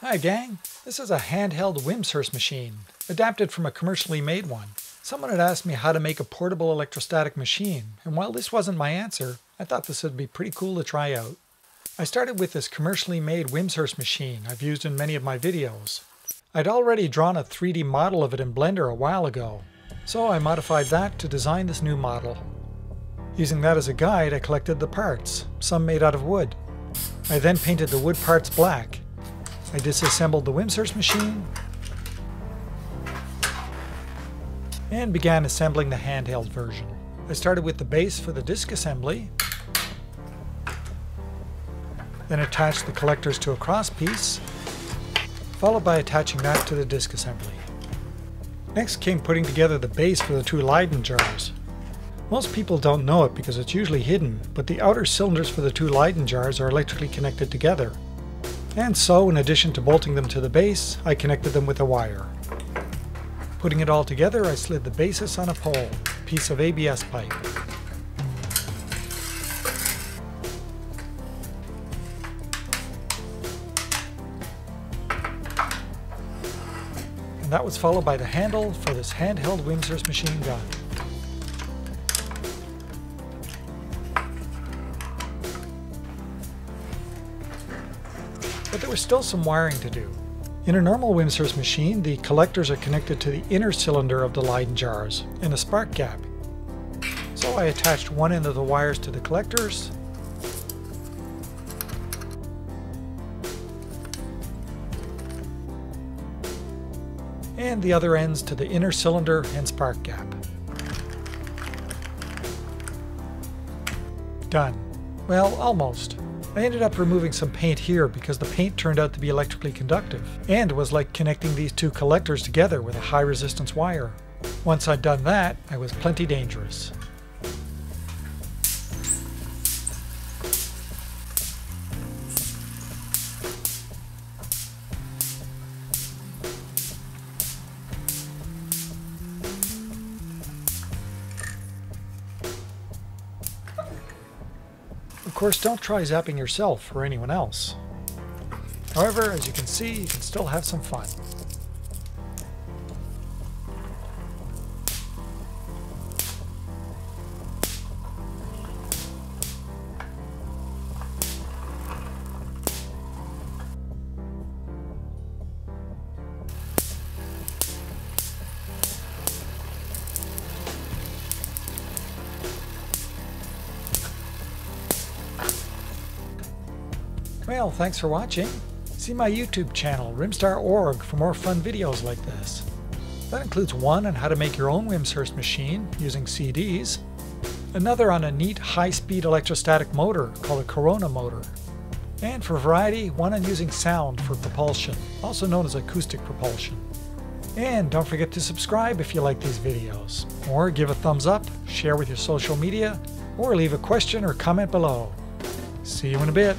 Hi gang, this is a handheld Wimshurst machine, adapted from a commercially made one. Someone had asked me how to make a portable electrostatic machine, and while this wasn't my answer, I thought this would be pretty cool to try out. I started with this commercially made Wimshurst machine I've used in many of my videos. I'd already drawn a 3D model of it in Blender a while ago, so I modified that to design this new model. Using that as a guide, I collected the parts, some made out of wood. I then painted the wood parts black. I disassembled the Wimshurst machine and began assembling the handheld version. I started with the base for the disc assembly, then attached the collectors to a cross piece, followed by attaching that to the disc assembly. Next came putting together the base for the two Leyden jars. Most people don't know it because it's usually hidden, but the outer cylinders for the two Leyden jars are electrically connected together. And so, in addition to bolting them to the base, I connected them with a wire. Putting it all together, I slid the basis on a pole, a piece of ABS pipe. And that was followed by the handle for this handheld Wimshurst machine gun. But there was still some wiring to do. In a normal Wimshurst machine, the collectors are connected to the inner cylinder of the Leyden jars in a spark gap. So I attached one end of the wires to the collectors, and the other ends to the inner cylinder and spark gap. Done. Well, almost. I ended up removing some paint here because the paint turned out to be electrically conductive and was like connecting these two collectors together with a high resistance wire. Once I'd done that, I was plenty dangerous. Of course, don't try zapping yourself or anyone else. However, as you can see, you can still have some fun. Well, thanks for watching. See my YouTube channel, rimstar.org, for more fun videos like this. That includes one on how to make your own Wimshurst machine using CDs, another on a neat high-speed electrostatic motor called a Corona motor, and for variety, one on using sound for propulsion, also known as acoustic propulsion. And don't forget to subscribe if you like these videos, or give a thumbs up, share with your social media, or leave a question or comment below. See you in a bit.